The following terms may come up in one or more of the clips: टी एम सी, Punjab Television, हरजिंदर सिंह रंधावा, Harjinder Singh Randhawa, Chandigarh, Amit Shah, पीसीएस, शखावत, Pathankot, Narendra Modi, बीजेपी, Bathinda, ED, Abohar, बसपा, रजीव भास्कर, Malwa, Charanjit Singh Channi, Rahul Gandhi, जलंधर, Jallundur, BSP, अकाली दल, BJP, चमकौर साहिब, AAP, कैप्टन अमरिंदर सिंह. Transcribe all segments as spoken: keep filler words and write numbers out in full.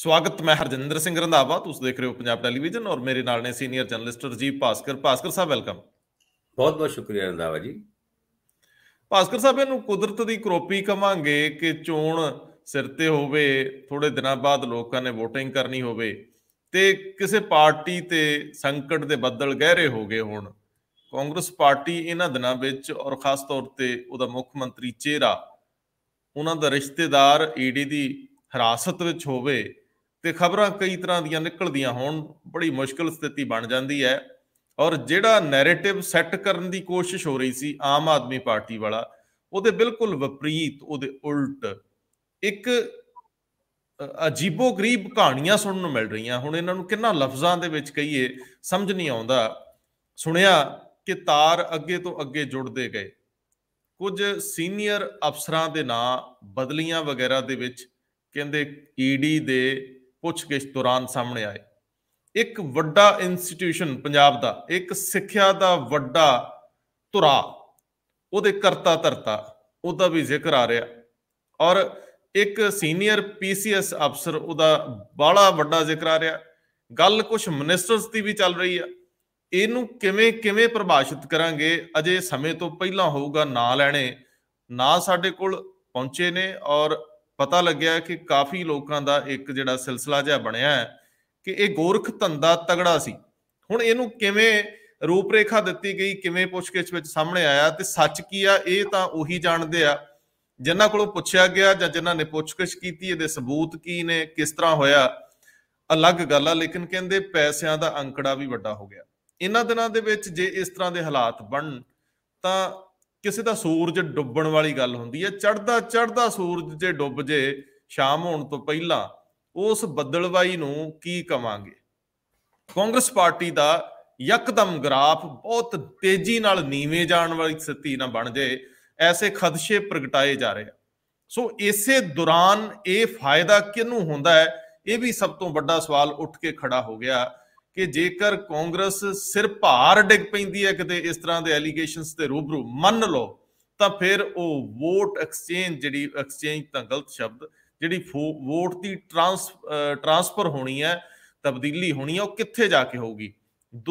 स्वागत। मैं हरजिंदर सिंह रंधावा, तुम देख रहे हो पंजाब टेलीविजन और मेरे नाल ने सीनियर जर्नलिस्ट रजीव भास्कर। भास्कर साहब वेलकम। बहुत बहुत शुक्रिया रंधावा जी। भास्कर साहब, इन्हू कुदरत की करोपी कवांगे कि चोण सिर ते होवे, थोड़े दिनों बाद लोगों ने वोटिंग करनी होवे ते किसी पार्टी ते संकट के बदल गहरे हो गए होण। कांग्रेस पार्टी इन्हां दिनां विच और खास तौर ते उहदा मुख्यमंत्री चेहरा उन्हां दा रिश्तेदार ईडी दी हिरासत विच होवे ते खबरां कई तरह दीयां निकलदियां होण, बड़ी मुश्किल स्थिति बन जाती है। और जिहड़ा नैरेटिव सैट करने की कोशिश हो रही सी आम आदमी पार्टी वाला, उहदे बिल्कुल विपरीत, उहदे उल्ट एक अजीबो गरीब कहानियां सुनने को मिल रही हैं। हुण इन्हां नूं किन्ना लफ्जां दे विच कहिए समझ नहीं आउंदा। सुनिया कि तार अगे तो अगे जुड़ते गए, कुछ सीनियर अफसरां दे नां बदलियां वगैरह दे विच कहंदे ईडी दे पुछगिछ दौरान सामने आए। एक वड्डा इंस्टीट्यूशन पंजाब दा, एक सिक्ख्या दा वड्डा धुरा, उहदे करता धरता उहदा भी जिक्र आ रहा। और एक सीनियर पीसीएस अफसर उहदा बड़ा वड्डा जिक्र आ रहा। गल कुछ मिनिस्टर्स की भी चल रही है। इनू किवें किवें परिभाषित करांगे, अजे समय तो पहलां होगा। ना लैणे ना साडे कोल पहुंचे ने और पता लग्या कि काफ़ी लोगों का एक जिहड़ा सिलसिला जिहा बनिया है कि यह गोरख धंधा तगड़ा सी। हुण इहनूं किवें रूपरेखा दित्ती गई, किवें पुछगिछ विच सामने आया ते सच की आ इह तां उही जाणदे आ जिन्हां कोलों पुछिया गया जां जिन्हां ने पुछगिछ कीती। इहदे सबूत की ने, किस तरह होया अलग गल आ, लेकिन कहंदे पैसिਆਂ ਦਾ ਅੰਕੜਾ ਵੀ ਵੱਡਾ ਹੋ ਗਿਆ। ਇਹਨਾਂ ਦਿਨਾਂ ਦੇ ਵਿੱਚ ਜੇ ਇਸ ਤਰ੍ਹਾਂ ਦੇ ਹਾਲਾਤ ਬਣਨ ਤਾਂ ਕਿਸੇ ਦਾ ਸੂਰਜ ਡੁੱਬਣ ਵਾਲੀ ਗੱਲ ਹੁੰਦੀ ਹੈ। ਚੜ੍ਹਦਾ ਚੜ੍ਹਦਾ ਸੂਰਜ ਜੇ ਡੁੱਬ ਜੇ ਸ਼ਾਮ ਹੋਣ ਤੋਂ ਪਹਿਲਾਂ, उस बदलवाई नूं की कवांगे। कांग्रेस पार्टी का यकदम ग्राफ बहुत तेजी नाल नीवे जाण वाली स्थिति ना बन जाए, ऐसे खदशे प्रगटाए जा रहे हैं। सो इसे दौरान ये फायदा किनू होंदा है, ये भी सब तो बड़ा सवाल उठ के खड़ा हो गया कि जेकर कांग्रेस सिर भार डिग पैंदी है किते इस तरह के एलीगेशनस के रूबरू मन लो तो फिर वो वोट एक्सचेंज, जिहड़ी एक्सचेंज तां गलत शब्द, जिहड़ी वोट की ट्रांस ट्रांसफर होनी है, तब्दीली होनी है, वह कित्थे जाके होगी।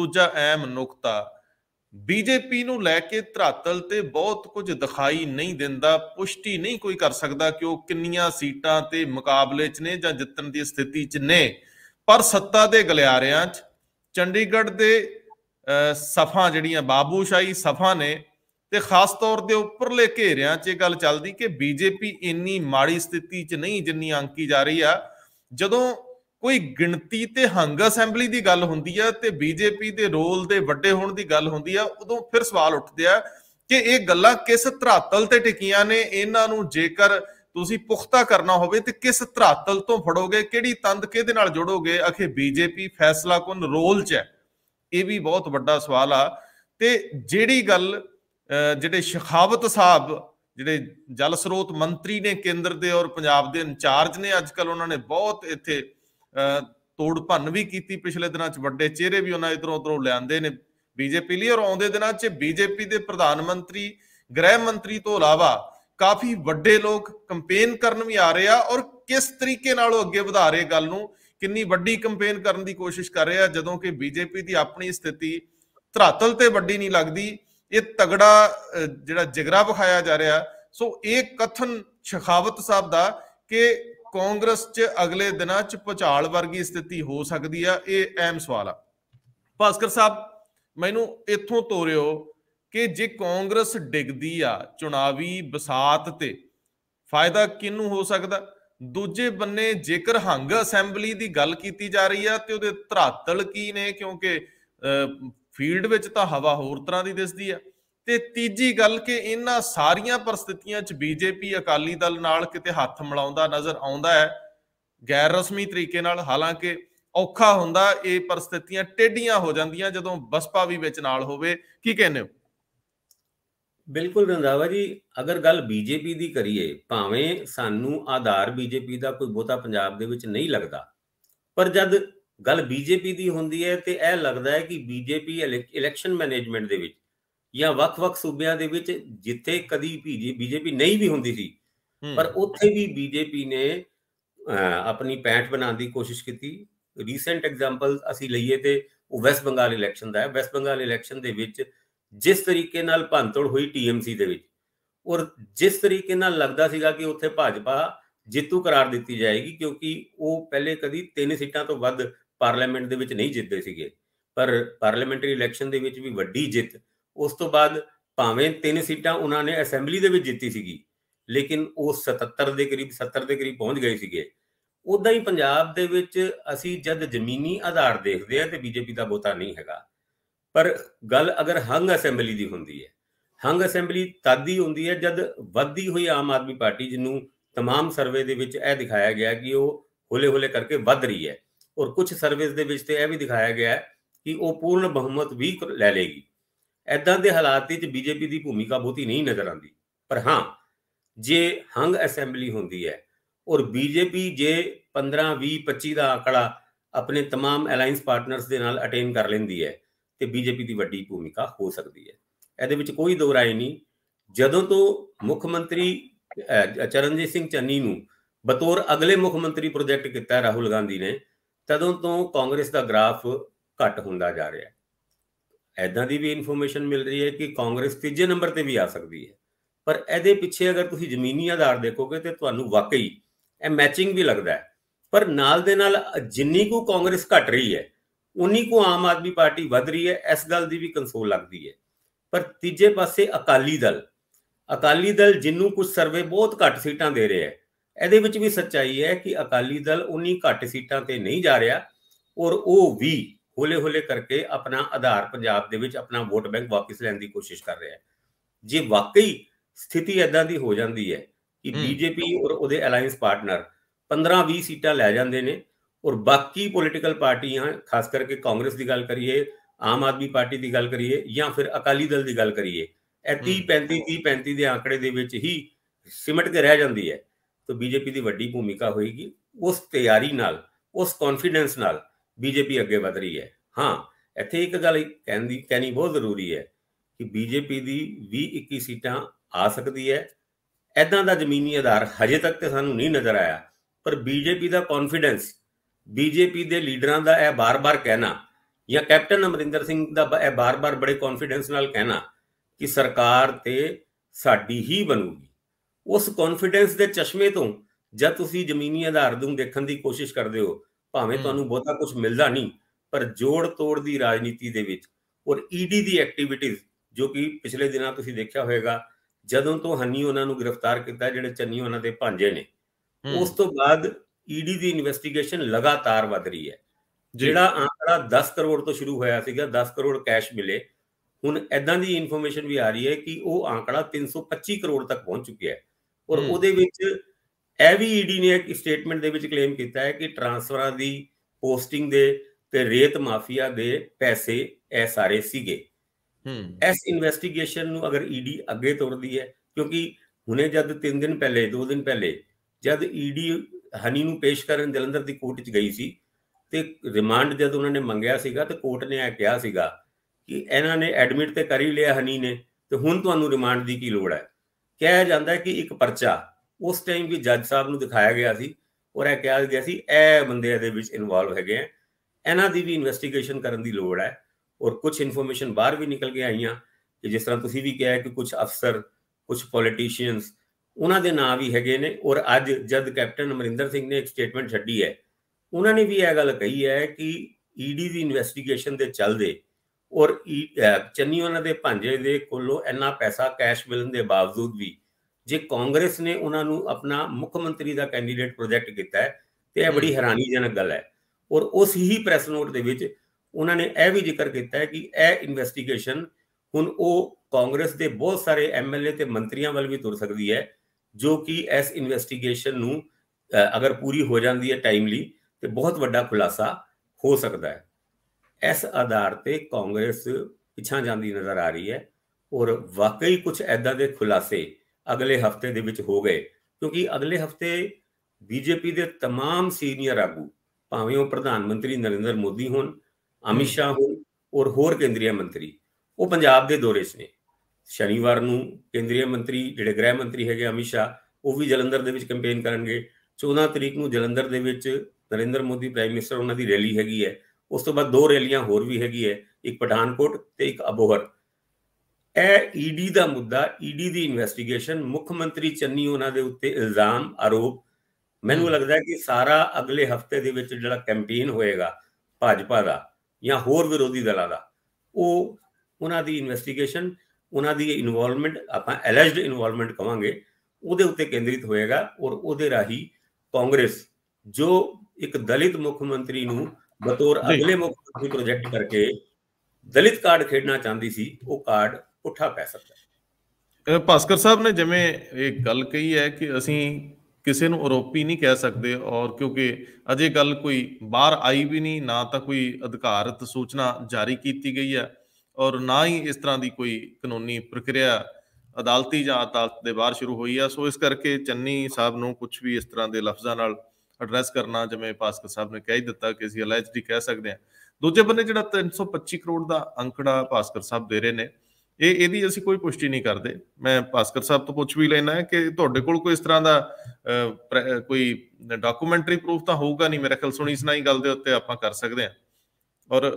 दूजा अहम नुकता बीजेपी नूं लैके धरातल ते बहुत कुछ दिखाई नहीं दिंदा। पुष्टि नहीं कोई कर सकता कि वह किन्नियां सीटां ते मुकाबले च ने जां जितण दी स्थिति च ने, पर सत्ता दे गलियारियां च चंडीगढ़ दे सफां जिहड़ियां बाबूशाही सफां ने ते खास तौर के उपरले घेरियां च गल चलदी कि बीजेपी इन्नी माड़ी स्थिति च नहीं जिन्नी आंकी जा रही है। जदों कोई गिणती ते हंग असैंबली की गल हुंदी है ते बीजेपी के रोल के वड्डे होण की गल हुंदी है, उदों फिर सवाल उठदे आ कि इह गल्लां किस धरातल ते टिकियां ने। इन्हां नूं जेकर तुसीं पुख्ता करना होवे ते किस धरातल तो फड़ोगे, किहड़ी तंद किहदे नाल जोड़ोगे, आखिर बीजेपी फैसला कुन रोल च है, इह भी बहुत वड्डा सवाल आ। ते जिहड़ी गल ਜਿਹੜੇ ਸ਼ਖਾਵਤ साहब ਜਿਹੜੇ जल स्रोत मंत्री ने केंद्र के और पंजाब के इंचार्ज ने, अजकल उन्होंने बहुत ਇੱਥੇ ਤੋੜ ਭੰਨ भी की। पिछले दिनों ਵੱਡੇ चेहरे भी उन्होंने इधरों उधरों ਲਿਆਂਦੇ ਨੇ बीजेपी ਲਈ। और ਆਉਂਦੇ ਦਿਨਾਂ 'ਚ बीजेपी ਦੇ प्रधानमंत्री गृह मंत्री तो इलावा काफ़ी ਵੱਡੇ लोग ਕੰਪੇਨ ਕਰਨ भी आ रहे और किस तरीके ਨਾਲ ਅੱਗੇ ਵਧਾ ਰਹੇ ਗੱਲ ਨੂੰ, ਕਿੰਨੀ ਵੱਡੀ ਕੰਪੇਨ ਕਰਨ ਦੀ कोशिश कर रहे हैं, ਜਦੋਂ कि बीजेपी की अपनी स्थिति ਧਰਾਤਲ ਤੇ ਵੱਡੀ नहीं लगती। ये तगड़ा जिहड़ा जिगरा विखाया जा रहा। सो एक कथन शखावत साहब का कि कांग्रेस च अगले दिनों च भुचाल वर्गी स्थिति हो सकती है, ये अहम सवाल आ। भास्कर साहब, मैनू इथों तोरियो कि जे कांग्रेस डिगदी आ चुनावी बसात ते फायदा किनू हो सकता। दूजे बन्ने जेकर हंग असैंबली की गल की जा रही है तो धरातल की ने, क्योंकि फील्ड विच तां हवा होर तरह की दिसदी है। ते तीजी गल कि इन्हां सारियां परिस्थितियां च बीजेपी अकाली दल नाल किते हत्थ मिलाउंदा नज़र आउंदा है गैर रस्मी तरीके नाल। हालांकि औखा हुंदा, ये परिस्थितियां टेढ़ियां हो जांदियां जदों बसपा भी विच नाल होवे। की कहने हो? बिल्कुल रंधावा जी, अगर गल बीजेपी दी करिए, भावें सानू आधार बीजेपी दा कोई बहुता पंजाब दे विच नहीं लगदा, पर जद गल बीजेपी की होंदी है तो यह लगता है कि बीजेपी इलैक्शन मैनेजमेंट दे विच या वख-वख सूबियां दे विच जिथे कदी बीजेपी नहीं भी होंदी सी, पर उत्थे भी बीजेपी ने अपनी पैठ बनाने की कोशिश की। रीसेंट एग्जाम्पल असी लीए तो वो वैस्ट बंगाल इलैक्शन का है। वैस्ट बंगाल इलैक्शन के जिस तरीके भनतोड़ हुई टी एम सी के, और जिस तरीके लगता है कि उत्थे भाजपा जितू करार दी जाएगी क्योंकि वो पहले कभी तीन सीटां तो वध पार्लीमेंट दे विच नहीं जितते सीगे, पर पार्लीमेंटरी इलैक्शन दे विच भी वड्डी जित उस तो बाद भावें तीन सीटां उन्होंने असैम्बली दे विच जीती सीगी लेकिन वो सतहत्तर के करीब सत्तर के करीब पहुँच गए सीगे। उदा ही पंजाब दे विच असी जद जमीनी आधार देखते हैं तो बीजेपी का बहुता नहीं हैगा, पर गल अगर हंग असैम्बली की होंदी है, हंग असैम्बली तद ही होंदी है जद वधदी हुई आम आदमी पार्टी जिन्हों तमाम सर्वे दे विच यह दिखाया गया कि वो हौले हौले करके वध रही है, और कुछ सर्वेस दे विच ते यह भी दिखाया गया कि वो पूर्ण बहुमत भी लै लेगी। इदां दे हालात विच बीजेपी की भूमिका बहुती नहीं नज़र आती, पर हाँ जे हंग असैम्बली होंदी है और बीजेपी जे पंद्रह भी पच्ची का आंकड़ा अपने तमाम अलायंस पार्टनर्स के नाल अटेन कर लेंदी है तो बीजेपी की वड्डी भूमिका हो सकती है। ये कोई दो राय नहीं। जदों तो मुख्यमंत्री चरणजीत सिंह चन्नी नूं बतौर अगले मुख्यमंत्री प्रोजैक्ट किया राहुल गांधी ने, तदों तो कांग्रेस का ग्राफ घट होंदा जा रहा है। इदां दी भी इनफॉर्मेशन मिल रही है कि कांग्रेस तीजे नंबर पर भी आ सकती है, पर ये पिछे अगर तुसीं जमीनी आधार देखोगे तो तुहानूं वाकई ਇਹ मैचिंग भी लगता है, पर नाल दे नाल जिन्नी को कांग्रेस घट रही है उन्नी को आम आदमी पार्टी वध रही है, इस गल की भी कंसोल लगती है। पर तीजे पासे अकाली दल अकाली दल जिन्हों कुछ सर्वे बहुत घट सीटां दे रहे हैं, ये भी सच्चाई है कि अकाली दल उन्नी घट सीटां ते नहीं जा रहा और वो भी हौले हौले करके अपना आधार पंजाब दे विच अपना वोट बैंक वापस लैण की कोशिश कर रहा है। जे वाकई स्थिति इदां दी हो जाती है कि बीजेपी और उहदे अलायंस पार्टनर पंद्रह भी सीटां लै जांदे ने और बाकी पोलिटिकल पार्टियां खास करके कांग्रेस की गल करिए, आम आदमी पार्टी की गल करिए या फिर अकाली दल की गल करिए, तीह पैंती तीह पैंती के आंकड़े दे विच ही सिमट के रह जाती है, तो बीजेपी की वड्डी भूमिका होएगी। उस तैयारी नाल उस कॉन्फिडेंस नाल बीजेपी अगे वध रही है। हाँ, इत्थे एक गल कहनी कहनी बहुत जरूरी है कि बीजेपी की बीस इक्कीस सीटां आ सकती है। इदां दा जमीनी आधार हजे तक तो सानू नहीं नज़र आया, पर बीजेपी का कॉन्फिडेंस, बीजेपी के लीडरां का यह बार बार कहना या कैप्टन अमरिंदर सिंह का यह बार बार बड़े कॉन्फिडेंस नाल कहना कि सरकार ते साडी ही बनूगी, उस कॉन्फिडेंस के चश्मे तो जब तुसी जमीनी आधार नूं देखण की कोशिश करते हो भावें तुहानू बहुता कुछ मिलता नहीं, पर जोड़ तोड़ की राजनीति दे विच और ईडी की एक्टिविटीज़ जो कि पिछले दिनां तुसी देखिया होएगा जदों तो हनी उन्होंने गिरफ्तार किया जिहड़े चन्नी उन्हां दे भांजे ने, उस तो बाद ईडी की इन्वेस्टिगेशन लगातार वध रही है। जिहड़ा आंकड़ा दस करोड़ तो शुरू होया सीगा, दस करोड़ कैश मिले, हुण इदां दी इनफॉर्मेशन भी आ रही है कि वो आंकड़ा तीन सौ पच्ची करोड़ तक पहुंच चुका है, और उहदे विच इह वी ईडी ने एक स्टेटमेंट दे विच क्लेम कीता है कि ट्रांसफरां दी पोस्टिंग दे ते रेत माफिया दे पैसे इह सारे सीगे। इस इन्वेस्टिगेशन नूं अगर ईडी अगे तुरदी है, क्योंकि हुणे जद तीन दिन पहले दो दिन पहले जद ईडी हनी नूं पेश करन जलंधर की कोर्ट च गई सी ते रिमांड जद उन्होंने मंगया सीगा ते कोर्ट ने यह कहा सीगा कि इन्हां ने एडमिट तो कर ही लिया हनी ने, तो हुण तुहानूं रिमांड की की लोड़ है। कहा जाता है कि एक परचा उस टाइम भी जज साहब नूं दिखाया गया सी और यह कहा गया सी इह बंदे इहदे विच इनवॉल्व हैगे हैं, इन्हां दी भी इन्वेस्टिगेशन करन दी लोड़ है। और कुछ इन्फॉर्मेशन बाहर भी निकल के आईयां कि जिस तरह तुसीं भी कहा है कि कुछ अफसर कुछ पॉलिटिशियंस उन्हां दे नाम भी हैगे ने, और अज जद कैप्टन अमरिंदर सिंह ने एक स्टेटमेंट छड्डी है उन्होंने भी यह गल कही है कि ईडी की इन्वेस्टिगेशन के चलते और चन्नी उन्हां दे भांजे दे कोलों इन्ना पैसा कैश मिलने के बावजूद भी जे कांग्रेस ने उन्होंने अपना मुख्यमंत्री का कैंडीडेट प्रोजैक्ट किया है तो यह बड़ी हैरानीजनक गल है। और उस ही प्रेस नोट के विच उन्होंने यह भी जिक्र किया है कि यह इन्वेस्टिगेशन हुण कांग्रेस के बहुत सारे एम एल ए ते मंत्रियों वाल भी तुर सकती है, जो कि इस इन्वेस्टिगेशन नूं अगर पूरी हो जाती है टाइमली तो बहुत वड्डा खुलासा हो सकता है। इस आधार पर कांग्रेस पिछा जाती नज़र आ रही है और वाकई कुछ ऐदा के खुलासे अगले हफ्ते दे विच हो गए, क्योंकि अगले हफ्ते बीजेपी के तमाम सीनियर आगू भावें वह प्रधानमंत्री नरेंद्र मोदी होन, अमित शाह हो और होर केंद्रीय मंत्री, वो पंजाब के दौरे ने। शनिवार नूं केंद्रीय मंत्री जिहड़े गृह मंत्री है अमित शाह वो भी जलंधर दे विच कैंपेन करनगे, चौदह तरीक ਨੂੰ ਜਲੰਧਰ ਦੇ ਵਿੱਚ नरेंद्र मोदी प्राइम मिनिस्टर ਉਹਨਾਂ ਦੀ रैली हैगी है। उस तो बाद दो रैलियां होर भी हैगी है, एक पठानकोट ते एक अबोहर। यह ईडी का मुद्दा, ईडी की इन्वेस्टिगेशन, मुख्यमंत्री चन्नी ਉਹਨਾਂ ਦੇ ਉੱਤੇ ਇਲਜ਼ਾਮ आरोप, ਮੈਨੂੰ लगता है कि सारा अगले हफ्ते ਦੇ ਵਿੱਚ ਜਿਹੜਾ कैंपेन होएगा भाजपा का या होर विरोधी दलों का, ਉਹ ਉਹਨਾਂ ਦੀ इन्वेस्टिगेशन, ਉਹਨਾਂ ਦੀ इन्वॉल्वमेंट, ਆਪਾਂ एलिज्ड इन्वॉल्वमेंट कहांगे, ਉਹਦੇ ਉੱਤੇ केंद्रित होएगा। और ਉਹਦੇ ਰਾਹੀਂ कांग्रेस जो एक दलित मुख्यमंत्री ਨੂੰ बतौर अगले मुख्यमंत्री प्रोजेक्ट करके दलित कार्ड खेडना चाहती सी, वो कार्ड उठा पै सकता। भास्कर साहब ने जिमें एक गल कही है कि असी किसी नूं आरोपी नहीं कह सकते, और क्योंकि अजे गल कोई बाहर आई भी नहीं, ना तो कोई अधिकारत सूचना जारी की गई है और ना ही इस तरह की कोई कानूनी प्रक्रिया अदालती या अदालत के बाहर शुरू हुई है। सो इस करके चन्नी साहब नूं कुछ भी इस तरह के लफजा नाल एड्रैस करना, जिवें भास्कर साहब ने कह ही दिता कि असीं एलएचडी कह सकते हैं। दूजे बन्ने जिहड़ा तीन सौ पच्ची करोड़ का अंकड़ा भास्कर साहब दे रहे ने, ये इहदी असीं कोई पुष्टि नहीं करते। मैं भास्कर साहब तो पूछ भी लेना है कि तुहाडे कोल कोई इस तरह का कोई डॉक्यूमेंटरी प्रूफ तो होगा नहीं, मेरा ख्याल सुनी सुनाई गल दे उत्ते आपां कर सकते हैं। और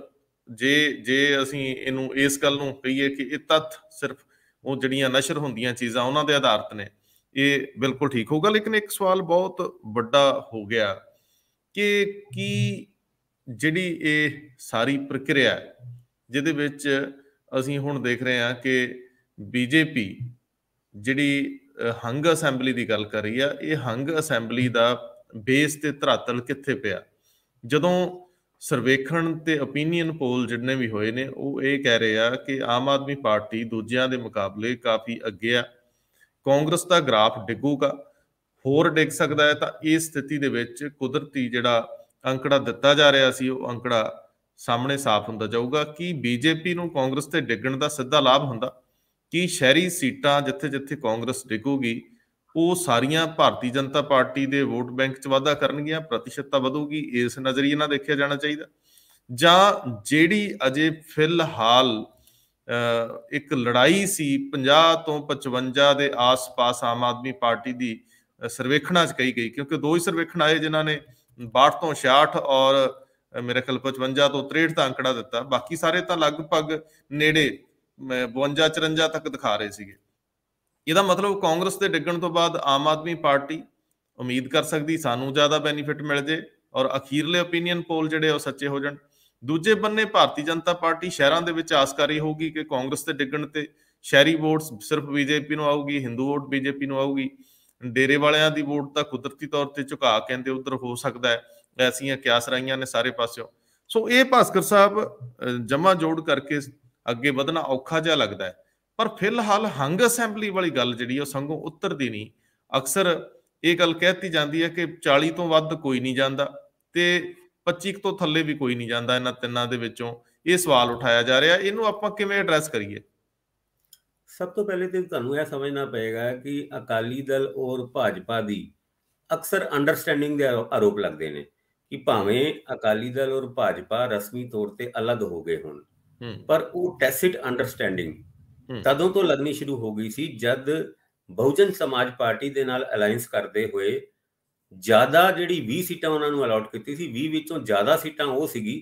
जे जे असीं इहनूं इस गल नूं कहीए कि इह तत्थ सिर्फ वो जिहड़ियां नशर हुंदियां चीज़ां उहनां दे आधारित ने, ये बिल्कुल ठीक होगा। लेकिन एक सवाल बहुत बड़ा हो गया कि की जिहड़ी ये सारी प्रक्रिया जिहदे विच असीं हुण देख रहे हैं कि बीजेपी जिहड़ी हंग असैंबली की गल कर रही है, ये हंग असैंबली का बेस ते धरातल कित्थे पिया? जदों सर्वेखण ते ओपीनियन पोल जिन्ने भी होए ने वो ये कह रहे हैं कि आम आदमी पार्टी दूजियां दे मुकाबले काफ़ी अगे आ, कांग्रेस का ग्राफ डिगूगा, होर डिग सकता है। तो इस स्थिति दे विच कुदरती जिहड़ा अंकड़ा दिता जा रहा सी वो अंकड़ा सामने साफ हुंदा जाऊगा। कि बीजेपी नूं कांग्रेस ते डिगण दा सीधा लाभ हुंदा कि शहरी सीटां जिथे जिथे कांग्रेस डिगूगी वो सारियां भारतीय जनता पार्टी दे वोट बैंक च वाधा करनगियां, प्रतिशतता वधूगी, इस नज़रिए नाल देखिया जाना चाहिए। जां जिहड़ी अजे फिलहाल एक लड़ाई सी पचास तो पचवंजा के आस पास आम आदमी पार्टी की सर्वेखणा च कही गई, क्योंकि दो ही सर्वेखण आए जिन्हों ने बाहठ तो छियाठ और मेरे ख्याल पचवंजा तो त्रेहठ का अंकड़ा दिता, बाकी सारे तो लगभग नेड़े बवंजा चुरंजा तक दिखा रहे थे। यदा मतलब कांग्रेस के डिगण तो बाद आम आदमी पार्टी उम्मीद कर सकती सानू ज़्यादा बैनीफिट मिल जाए और अखीरले ओपीनियन पोल जिहड़े वो सच्चे हो जाए। दूजे बन्ने भारतीय जनता पार्टी शहरां दे विच आस करी होगी कि कांग्रेस के डिगण ते शहरी वोट सिर्फ बीजेपी नूं आऊगी, हिंदू वोट बीजेपी नूं आऊगी, डेरे वालियां दी वोट तां कुदरती तौर पर झुका कहंदे उधर हो सकता है, ऐसियां क्यास रहीआं ने सारे पासों। सो ये भास्कर साहब जमा जोड़ करके अगे वधना औखा जिहा लगता है, पर फिलहाल हंग असैंबली वाली गल जिहड़ी ओह संघों उतरदी नहीं। अक्सर ये गल कहती जाती है कि चालीस तो वध कोई नहीं जांदा ते पच्चीस तो थले भी कोई नहीं जाता, इन्होंने तिना के सवाल उठाया जा रहा है। इनू आपां किवें एड्रैस करिए? सब तो पहले तो तुहानूं यह समझना पएगा कि अकाली दल और भाजपा की अक्सर अंडरस्टैंडिंग दे आरोप लगते हैं कि भावें अकाली दल और भाजपा रस्मी तौर पर अलग हो गए होण, पर वो टैसिट अंडरस्टैंडिंग तदों तो लगनी शुरू हो गई सी जद बहुजन समाज पार्टी दे नाल अलाइंस करते हुए ਜ਼ਿਆਦਾ ਜਿਹੜੀ बीस ਸੀਟਾਂ ਉਹਨਾਂ ਨੂੰ ਅਲਾਟ ਕੀਤੀ ਸੀ, बीस ਵਿੱਚੋਂ ਜ਼ਿਆਦਾ ਸੀਟਾਂ ਉਹ ਸੀਗੀ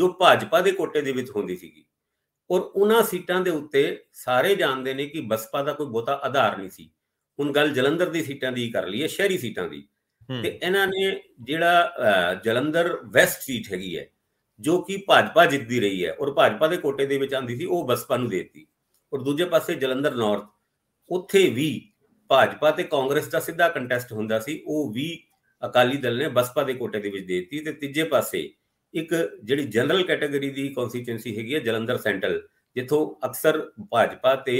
ਜੋ ਭਾਜਪਾ ਦੇ ਕੋਟੇ ਦੇ ਵਿੱਚ ਹੁੰਦੀ ਸੀਗੀ। ਔਰ ਉਹਨਾਂ ਸੀਟਾਂ ਦੇ ਉੱਤੇ ਸਾਰੇ ਜਾਣਦੇ ਨੇ ਕਿ ਬਸਪਾ ਦਾ ਕੋਈ ਬਹੁਤਾ ਆਧਾਰ ਨਹੀਂ ਸੀ। ਹੁਣ ਗੱਲ ਜਲੰਧਰ ਦੀ ਸੀਟਾਂ ਦੀ ਕਰ ਲਈਏ, ਸ਼ਹਿਰੀ ਸੀਟਾਂ ਦੀ, ਤੇ ਇਹਨਾਂ ਨੇ ਜਿਹੜਾ ਜਲੰਧਰ ਵੈਸਟ ਸੀਟ ਹੈਗੀ ਹੈ ਜੋ ਕਿ ਭਾਜਪਾ ਜਿੱਤਦੀ ਰਹੀ ਹੈ ਔਰ ਭਾਜਪਾ ਦੇ ਕੋਟੇ ਦੇ ਵਿੱਚ ਆਉਂਦੀ ਸੀ, ਉਹ ਬਸਪਾ ਨੂੰ ਦੇ ਦਿੱਤੀ। ਔਰ ਦੂਜੇ ਪਾਸੇ ਜਲੰਧਰ ਨੌਰਥ, ਉੱਥੇ ਵੀ भाजपा ते कांग्रेस का सीधा कंटेस्ट हुंदा सी, वो भी अकाली दल ने बसपा के कोटे दे विच देती। ते तीजे पासे एक जिहड़ी जनरल कैटेगरी की कॉन्स्टिटेंसी हैगी है जलंधर सेंट्रल, जिथों अक्सर भाजपा ते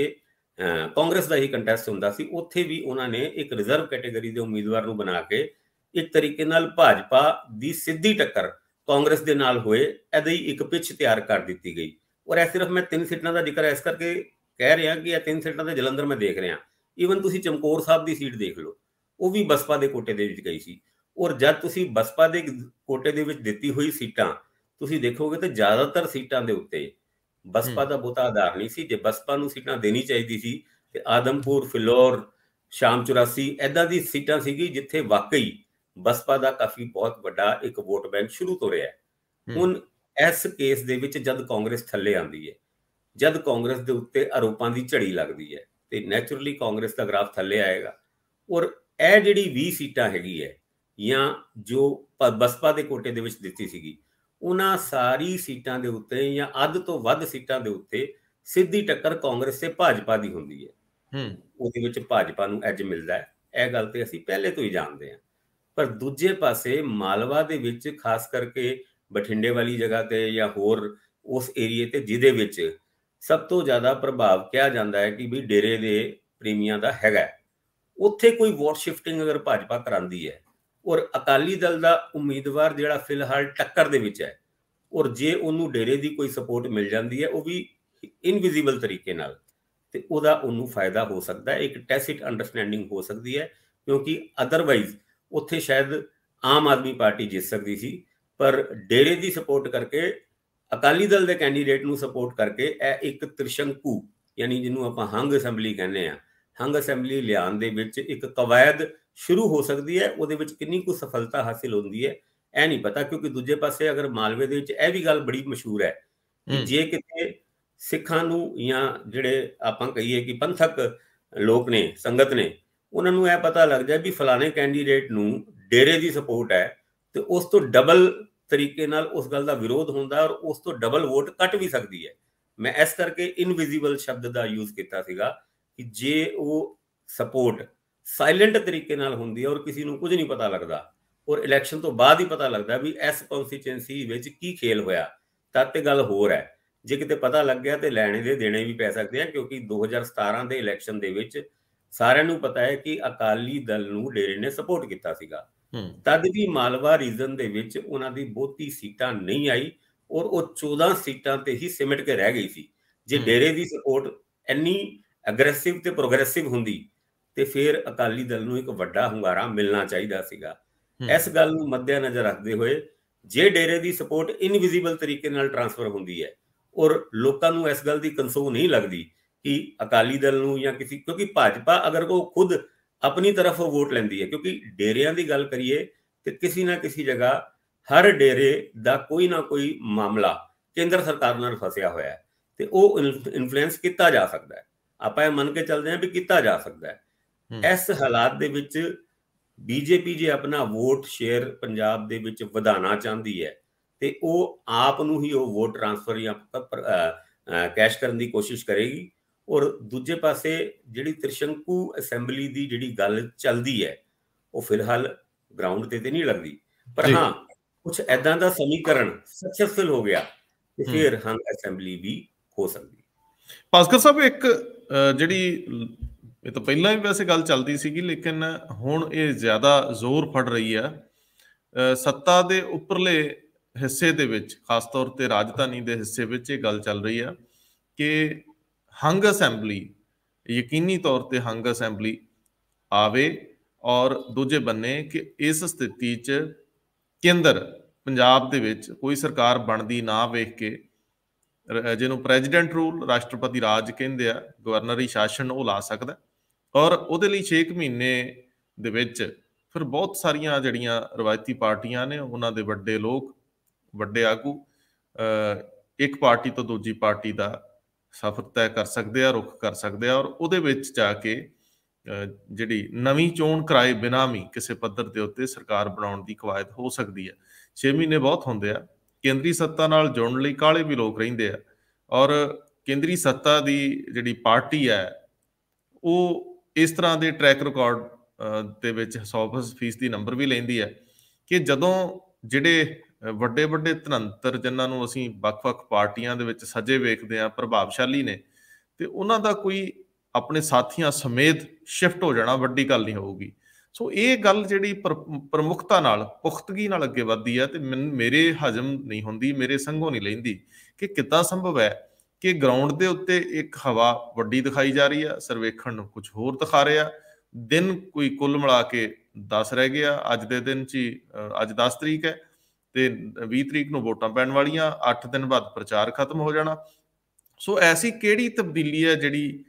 कांग्रेस का ही कंटेस्ट हुंदा सी, उत्थे भी उन्होंने एक रिजर्व कैटेगरी के उम्मीदवार नूं बना के एक तरीके नाल भाजपा की सीधी टक्कर कांग्रेस के नाल होए, इहदी एक पिछ तैयार कर दी गई। और यह सिर्फ मैं तीन सीटां का जिक्र इस करके कह रहा कि यह तीन सीटां तो जलंधर मैं देख रहा। ਈਵਨ ਤੁਸੀਂ ਚਮਕੌਰ ਸਾਹਿਬ ਦੀ ਸੀਟ ਦੇਖ ਲਓ, ਉਹ ਵੀ ਬਸਪਾ ਦੇ ਕੋਟੇ ਦੇ ਵਿੱਚ ਗਈ ਸੀ। ਔਰ ਜਦ ਤੁਸੀਂ ਬਸਪਾ ਦੇ ਕੋਟੇ ਦੇ ਵਿੱਚ ਦਿੱਤੀ ਹੋਈ ਸੀਟਾਂ ਤੁਸੀਂ ਦੇਖੋਗੇ ਤਾਂ ਜ਼ਿਆਦਾਤਰ ਸੀਟਾਂ ਦੇ ਉੱਤੇ ਬਸਪਾ ਦਾ ਬਹੁਤਾ ਆਧਾਰ ਨਹੀਂ ਸੀ। ਜੇ ਬਸਪਾ ਨੂੰ ਸੀਟਾਂ ਦੇਣੀ ਚਾਹੀਦੀ ਸੀ ਤੇ ਆਦਮਪੁਰ, ਫਿਲੌਰ, ਸ਼ਾਮ ਚੁਰਾਸੀ, ਇੱਦਾਂ ਦੀ ਸੀਟਾਂ ਸੀਗੀ ਜਿੱਥੇ ਵਾਕਈ बसपा का काफी बहुत बड़ा एक वोट बैंक शुरू तो रहा है। हुण इस केस दे विच जद कांग्रेस थल्ले आंदी है, जद कांग्रेस दे उत्ते आरोपां दी झड़ी लगदी है ते नैचुरली कांग्रेस दा ग्राफ थल्ले आएगा। और यह जिहड़ी बीस सीटां हैगी है या जो बसपा दे कोटे दे विच दित्ती सीगी, उन्हां सारी सीटां दे उत्ते या अध तो वध सीटां दे उत्ते सीधी टक्कर कांग्रेस ते भाजपा दी हुंदी है। उहदे विच भाजपा नूं एज मिलदा है, इह गल ते असीं पहले तो ही जाणदे हां। पर दूजे पासे मालवा दे विच खास करके बठिंडे वाली जगह ते या होर उस एरिए ते जिहदे विच सब तो ज़्यादा प्रभाव किया जाता है कि भी डेरे दे प्रेमियां दा हैगा, उत्थे कोई वोट शिफ्टिंग अगर भाजपा करांदी है और अकाली दल दा उम्मीदवार जिहड़ा फिलहाल टक्कर दे विच है और जे उहनूं डेरे दी कोई सपोर्ट मिल जाती है वह भी इनविजिबल तरीके नाल, ते उहदा उहनूं फायदा हो सकता है, एक टैसिट अंडरस्टैंडिंग हो सकती है। क्योंकि अदरवाइज उत्थे शायद आम आदमी पार्टी जीत सकती सी, पर डेरे की सपोर्ट करके अकाली दल के कैंडीडेट नूं सपोर्ट करके यह एक त्रिशंकू यानी जिन्हों आपां हंग असैंबली कहने आ, हंग असैंबली लिआउण दे विच एक कवायद शुरू हो सकती है। उहदे विच कितनी कुछ सफलता हासिल होंदी है यह नहीं पता, क्योंकि दूजे पासे अगर मालवे दे विच यह भी गल बड़ी मशहूर है कि जे किते सिखां नूं या जिहड़े आपां कहीए कि पंथक लोग ने संगत ने उन्हां नूं यह पता लग जाए भी फलाने कैंडीडेट नूं डेरे की सपोर्ट है तो उस तो डबल तरीके नाल उस गल दा विरोध होंदा और उस तो डबल वोट कट भी सकती है। मैं इस करके इनविजिबल शब्द का यूज किया सीगा कि जे वो सपोर्ट साइलेंट तरीके नाल होंदी है और किसी नूं कुछ नहीं पता लगता और इलैक्शन तो बाद ही पता लगता भी इस कॉन्स्टिटेंसी विच की खेल होया, तद ते गल होर है। जे किते पता लग गया तो लैणे दे देने भी पै सकदे आ, क्योंकि दो हज़ार सतारां दे इलैक्शन दे विच सारिआं नूं पता है कि अकाली दल नूं डेरे ने सपोर्ट किया सीगा, तद भी मालवा रीजन दे विच उन्हां दी बहुती सीटां नहीं आई और वो चौदह सीटां ते ही सिमट के रह गई सी। जे डेरे दी सपोर्ट इन्नी अग्रैसिव ते प्रोग्रैसिव हुंदी ते फिर अकाली दल नूं इक वड्डा हुंगारा मिलना चाहीदा सीगा। इस गल नूं मद्देनजर रखदे होए जे डेरे दी सपोर्ट इनविजिबल तरीके नाल ट्रांसफर हुंदी है और लोकां नूं इस गल दी कंसोल नहीं लगदी कि अकाली दल नूं या किसी, क्योंकि भाजपा अगर वो खुद अपनी तरफ वोट लेंदी है, क्योंकि डेरियां दी गल करिए तो किसी ना किसी जगह हर डेरे दा कोई ना कोई मामला केंद्र सरकार नाल फसिया होया है ते ओह इन्फ्लुएंस किया जा सकता है, आपां इह मन के चलदे हां भी किया जा सकता है। इस हालात दे विच बीजेपी जे अपना वोट शेयर पंजाब दे विच वधाना चाहती है तो वह आप नूं ही वह वोट ट्रांसफर या कैश करने की कोशिश करेगी। और दूजे पासे जिहड़ी त्रिशंकू असैंबली दी जिहड़ी गल चलदी है वह फिलहाल ग्राउंड ते ते नहीं लगदी, पर हाँ कुछ ऐदां दा समीकरण सक्सेसफुल हो गया तो फिर हंग असैंबली भी हो सकदी। भास्कर साहब, एक जिहड़ी ये तो पहला भी वैसे गल चलदी सीगी लेकिन हुण ये ज़्यादा जोर फड़ रही है, सत्ता दे उपरले हिस्से दे विच खास तौर ते राजधानी दे हिस्से विच ये गल चल रही है कि हंग असैंबली यकीनी तौर पर हंग असैंबली आवे और दूजे बन्ने कि इस स्थिति च केंद्र पंजाब दे विच कोई सरकार बनती ना वेख के जिन्हों प्रेजिडेंट रूल राष्ट्रपति राज कहते हैं गवर्नरी शासन वो ला सकता और उहदे लई छे क महीने दे विच फिर बहुत सारिया जड़ियाँ रिवायती पार्टियां ने उन्हां दे वड्डे लोग वड्डे आगू एक पार्टी तो दूजी पार्टी का सफर तय कर सकते हैं रुख कर सकते हैं और उहदे विच जाके जिहड़ी नवीं चोण कराए बिना भी किसी पद्धर के उत्ते सरकार बनाउण दी कवायद हो सकती है। छे महीने बहुत हुंदे आ, केंद्री सत्ता नाल जुड़न लई काले भी लोग रहिंदे आ और केंद्री सत्ता दी जिहड़ी पार्टी है वो इस तरह के ट्रैक रिकॉर्ड दे विच सौ फीसदी नंबर भी लैंदी है कि जदों जिहड़े ਵੱਡੇ ਵੱਡੇ ਧਨੰਤਰ ਜਿਨ੍ਹਾਂ ਨੂੰ ਅਸੀਂ ਵੱਖ-ਵੱਖ ਪਾਰਟੀਆਂ ਦੇ ਵਿੱਚ ਸਜੇ ਵੇਖਦੇ ਹਾਂ ਪ੍ਰਭਾਵਸ਼ਾਲੀ ਨੇ ਤੇ ਉਹਨਾਂ ਦਾ ਕੋਈ ਆਪਣੇ ਸਾਥੀਆਂ ਸਮੇਤ ਸ਼ਿਫਟ ਹੋ ਜਾਣਾ ਵੱਡੀ ਗੱਲ ਨਹੀਂ ਹੋਊਗੀ। ਸੋ ਇਹ ਗੱਲ ਜਿਹੜੀ ਪ੍ਰਮੁੱਖਤਾ ਨਾਲ ਪੁਖਤਗੀ ਨਾਲ ਅੱਗੇ ਵੱਧਦੀ ਹੈ ਤੇ ਮੇਰੇ ਹਜਮ ਨਹੀਂ ਹੁੰਦੀ, ਮੇਰੇ ਸੰਘੋਂ ਨਹੀਂ ਲੈਂਦੀ ਕਿ ਕਿੱਦਾਂ ਸੰਭਵ ਹੈ ਕਿ ਗਰਾਊਂਡ ਦੇ ਉੱਤੇ ਇੱਕ ਹਵਾ ਵੱਡੀ ਦਿਖਾਈ ਜਾ ਰਹੀ ਹੈ, ਸਰਵੇਖਣ ਨੂੰ ਕੁਝ ਹੋਰ ਦਿਖਾ ਰਿਹਾ, ਦਿਨ ਕੋਈ ਕੁੱਲ ਮਿਲਾ ਕੇ ਦਸ ਰਹਿ ਗਿਆ, ਅੱਜ ਦੇ ਦਿਨ 'ਚ ਹੀ ਅੱਜ ਦਸ ਤਰੀਕ ਹੈ ਤੇ ਵੀਹ ਤਰੀਕ ਨੂੰ ਵੋਟਾਂ ਪੈਣ ਵਾਲੀਆਂ, ਅੱਠ ਦਿਨ ਬਾਅਦ ਪ੍ਰਚਾਰ ਖਤਮ ਹੋ ਜਾਣਾ। ਸੋ ਐਸੀ ਕਿਹੜੀ ਤਬਦੀਲੀ ਹੈ ਜਿਹੜੀ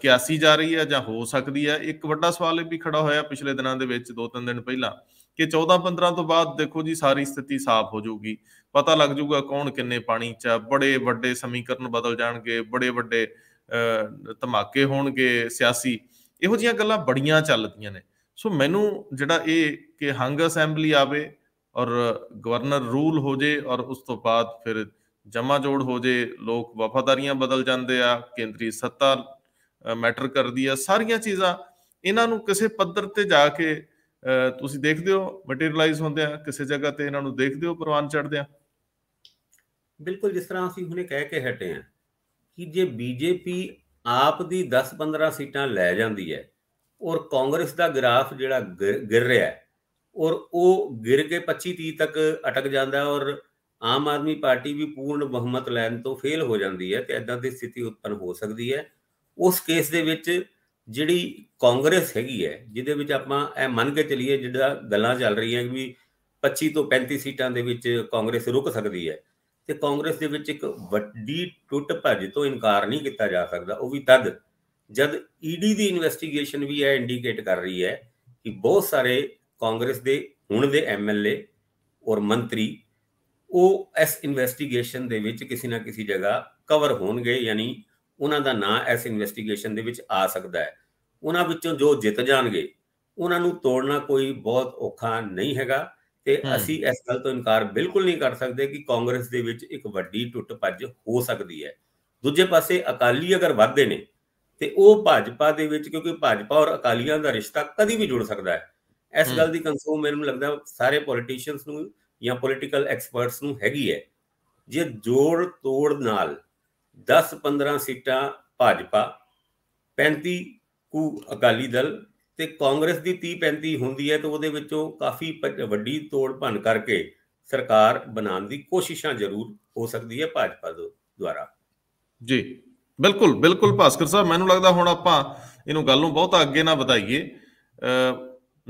ਕਿਆਸੀ ਜਾ ਰਹੀ ਹੈ ਜਾਂ ਹੋ ਸਕਦੀ ਹੈ? ਇੱਕ ਵੱਡਾ ਸਵਾਲ ਇਹ ਵੀ ਖੜਾ ਹੋਇਆ ਪਿਛਲੇ ਦਿਨਾਂ ਦੇ ਵਿੱਚ ਦੋ ਤਿੰਨ ਦਿਨ ਪਹਿਲਾਂ कि चौदह पंद्रह तो बाद देखो जी सारी स्थिति साफ हो जाऊगी, पता लग जाऊगा कौन किन्ने पानी चा, बड़े बड़े समीकरण बदल जाएंगे, बड़े बड़े धमाके होणगे सियासी, इहो जिहियां गल्लां बड़ियां चलदियां ने। सो मैनूं जिहड़ा इह कि हंग असैंबली आवे और गवर्नर रूल हो जे और उस तो बाद फिर जमा जोड़ हो जे, लोग वफादारियां बदल जांदे आ, केंद्रीय सत्ता मैटर करदी आ, सारियां चीज़ां इन्हां नूं किसे पद्धर ते जाके तुसीं देखदे हो मटीरियलाइज होंदे आ, किसे जगह ते इन्हां नूं देखदे हो परवान चढ़दे आ। बिल्कुल जिस तरह असीं हुणे कह के हटे आ कि जे बीजेपी आप दी दस पंद्रह सीटां लै जाती है और कांग्रेस का ग्राफ जिहड़ा गिर गिर रहा है और वो गिर के पच्चीस तीस तक अटक जाता है और आम आदमी पार्टी भी पूर्ण बहुमत लैन तो फेल हो जाती है, तो इदां दी स्थिति उत्पन्न हो सकती है। उस केस दे विच जिहड़ी कांग्रेस हैगी है जिहदे विच आपां इह मन के चलीए जिहड़ा गल्लां चल रही है भी पच्ची तो पैंती सीटां दे विच कांग्रेस रुक सकती है, तो कांग्रेस दे विच इक वड्डी टुट भज तो इनकार नहीं किया जा सकता। वह भी तद जब ईडी की इन्वेस्टिगेशन भी यह इंडीकेट कर रही है कि बहुत सारे कांग्रेस के हुण दे एम एल ए और मंत्री वो इस इन्वेस्टिगेशन दे विच किसी ना किसी जगह कवर होणगे, यानी उन्हां दा नां इस इन्वेस्टिगेशन दे विच आ सकता है। उन्हां विच्चों जो जित जाणगे उन्हां नूं तोड़ना कोई बहुत औखा नहीं हैगा, ਤੇ ਅਸੀਂ ਇਸ ਗੱਲ ਤੋਂ ਇਨਕਾਰ ਬਿਲਕੁਲ ਨਹੀਂ ਕਰ ਸਕਦੇ ਕਿ ਕਾਂਗਰਸ ਦੇ ਵਿੱਚ ਇੱਕ ਵੱਡੀ ਟੁੱਟ ਭੱਜ ਹੋ ਸਕਦੀ ਹੈ। ਦੂਜੇ ਪਾਸੇ ਅਕਾਲੀ ਅਗਰ ਵੱਧਦੇ ਨੇ ਤੇ ਉਹ ਭਾਜਪਾ ਦੇ ਵਿੱਚ, ਕਿਉਂਕਿ ਭਾਜਪਾ ਔਰ ਅਕਾਲੀਆਂ ਦਾ ਰਿਸ਼ਤਾ ਕਦੀ ਵੀ ਜੁੜ ਸਕਦਾ ਹੈ, ਇਸ ਗੱਲ ਦੀ ਕੰਸਰਨ ਮੈਨੂੰ ਲੱਗਦਾ ਸਾਰੇ ਪੋਲੀਟੀਸ਼ੀਅਨਸ ਨੂੰ ਜਾਂ ਪੋਲੀਟੀਕਲ ਐਕਸਪਰਟਸ ਨੂੰ ਹੈਗੀ ਹੈ। ਜੇ ਜੋੜ ਤੋੜ ਨਾਲ ਦਸ ਪੰਦਰਾਂ ਸੀਟਾਂ ਭਾਜਪਾ ਪੈਂਤੀ ਕੁ ਅਕਾਲੀ ਦਲ ਤੇ ਕਾਂਗਰਸ ਦੀ तीह पैंतीस ਹੁੰਦੀ ਹੈ, ਤਾਂ ਉਹਦੇ ਵਿੱਚੋਂ ਕਾਫੀ ਵੱਡੀ ਤੋੜ ਭੰਨ ਕਰਕੇ ਸਰਕਾਰ ਬਣਾਉਣ ਦੀ ਕੋਸ਼ਿਸ਼ਾਂ ਜ਼ਰੂਰ ਹੋ ਸਕਦੀ ਹੈ ਭਾਜਪਾ ਦੁਆਰਾ। ਜੀ ਬਿਲਕੁਲ ਬਿਲਕੁਲ ਭਾਸਕਰ ਸਾਹਿਬ, ਮੈਨੂੰ ਲੱਗਦਾ ਹੁਣ ਆਪਾਂ ਇਹਨੂੰ ਗੱਲ ਨੂੰ ਬਹੁਤ ਅੱਗੇ ਨਾ ਵਧਾਈਏ।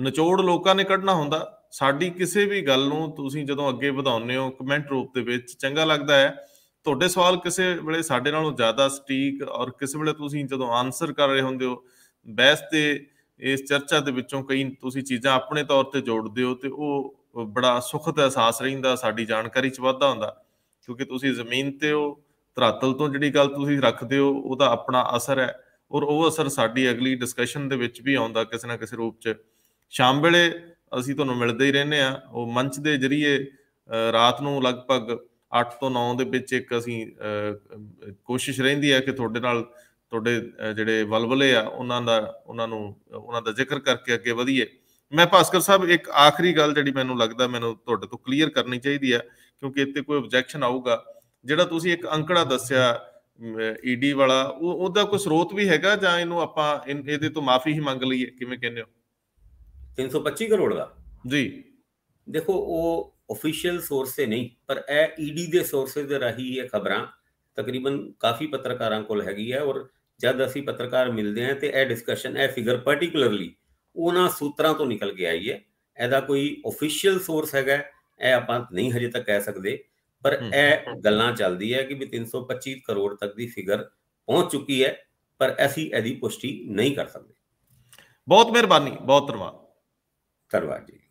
ਨਿਚੋੜ ਲੋਕਾਂ ਨੇ ਕੱਢਣਾ ਹੁੰਦਾ। ਸਾਡੀ ਕਿਸੇ ਵੀ ਗੱਲ ਨੂੰ ਤੁਸੀਂ ਜਦੋਂ ਅੱਗੇ ਵਧਾਉਂਦੇ ਹੋ ਕਮੈਂਟ ਰੂਪ ਦੇ ਵਿੱਚ ਚੰਗਾ ਲੱਗਦਾ ਹੈ। ਤੁਹਾਡੇ ਸਵਾਲ ਕਿਸੇ ਵੇਲੇ ਸਾਡੇ ਨਾਲੋਂ ਜ਼ਿਆਦਾ ਸਟੀਕ ਔਰ ਕਿਸੇ ਵੇਲੇ ਤੁਸੀਂ ਜਦੋਂ ਆਨਸਰ ਕਰ ਰਹੇ ਹੁੰਦੇ ਹੋ ਬਹਿਸ ਤੇ इस चर्चा के ਵਿੱਚੋਂ कई ਤੁਸੀਂ ਚੀਜ਼ਾਂ अपने तौर पर जोड़ते हो, तो वो बड़ा सुखद अहसास ਰਹਿੰਦਾ, ਸਾਡੀ ਜਾਣਕਾਰੀ ਚ ਵਾਧਾ ਹੁੰਦਾ, क्योंकि ਤੁਸੀਂ ਜ਼ਮੀਨ ਤੇ ਹੋ, ਧਰਾਤਲ ਤੋਂ ਜਿਹੜੀ ਗੱਲ ਤੁਸੀਂ ਰੱਖਦੇ ਹੋ ਉਹਦਾ अपना असर है और ਉਹ असर ਸਾਡੀ ਅਗਲੀ ਡਿਸਕਸ਼ਨ ਦੇ ਵਿੱਚ भी ਆਉਂਦਾ ਕਿਸੇ ਨਾ ਕਿਸੇ ਰੂਪ ਚ। ਸ਼ਾਮ ਵੇਲੇ ਅਸੀਂ ਤੁਹਾਨੂੰ ਮਿਲਦੇ ਹੀ ਰਹਿੰਦੇ ਆ ਉਹ ਮੰਚ ਦੇ ਜਰੀਏ। ਰਾਤ ਨੂੰ ਲਗਭਗ ਅੱਠ ਤੋਂ ਨੌ ਦੇ ਵਿੱਚ ਇੱਕ ਅਸੀਂ ਕੋਸ਼ਿਸ਼ ਰਹਿੰਦੀ ਹੈ ਕਿ ਤੁਹਾਡੇ ਨਾਲ ਤੁਹਾਡੇ ਜਿਹੜੇ ਵਲਵਲੇ ਆ ਉਹਨਾਂ ਦਾ ਉਹਨਾਂ ਨੂੰ ਉਹਨਾਂ ਦਾ ਜ਼ਿਕਰ ਕਰਕੇ ਅੱਗੇ ਵਧੀਏ। ਮੈਂ ਭਾਸਕਰ ਸਾਹਿਬ ਇੱਕ ਆਖਰੀ ਗੱਲ ਜਿਹੜੀ ਮੈਨੂੰ ਲੱਗਦਾ ਮੈਨੂੰ ਤੁਹਾਡੇ ਤੋਂ ਕਲੀਅਰ ਕਰਨੀ ਚਾਹੀਦੀ ਆ, ਕਿਉਂਕਿ ਇੱਥੇ ਕੋਈ ਆਬਜੈਕਸ਼ਨ ਆਊਗਾ। ਜਿਹੜਾ ਤੁਸੀਂ ਇੱਕ ਅੰਕੜਾ ਦੱਸਿਆ ਈਡੀ ਵਾਲਾ, ਉਹ ਉਹਦਾ ਕੋਈ ਸਰੋਤ ਵੀ ਹੈਗਾ ਜਾਂ ਇਹਨੂੰ ਆਪਾਂ ਇਹਦੇ ਤੋਂ ਮਾਫੀ ਹੀ ਮੰਗ ਲਈਏ, ਕਿਵੇਂ ਕਹਿੰਦੇ ਹੋ? तीन सौ पच्चीस करोड़ का जी देखो ਉਹ ऑफिशियल सोर्स से नहीं, पर ਇਹ ईडी ਦੇ सोर्सेज ਦੇ ਰਾਹੀਂ ਇਹ खबर तकरीबन काफ़ी पत्रकारों को हैगी है। और जब असी पत्रकार मिलते हैं तो यह डिस्कशन यह फिगर पर्टिकुलरली उन्होंने सूत्रों तो निकल के आई है, यदा कोई ऑफिशियल सोर्स हैगा यह आप नहीं हजे तक कह सकते, पर यह गल्लां चलती है कि भी तीन सौ पच्चीस करोड़ तक की फिगर पहुँच चुकी है, पर असी इसकी पुष्टि नहीं कर सकते। बहुत मेहरबानी, बहुत धन्यवाद। धन्यवाद जी।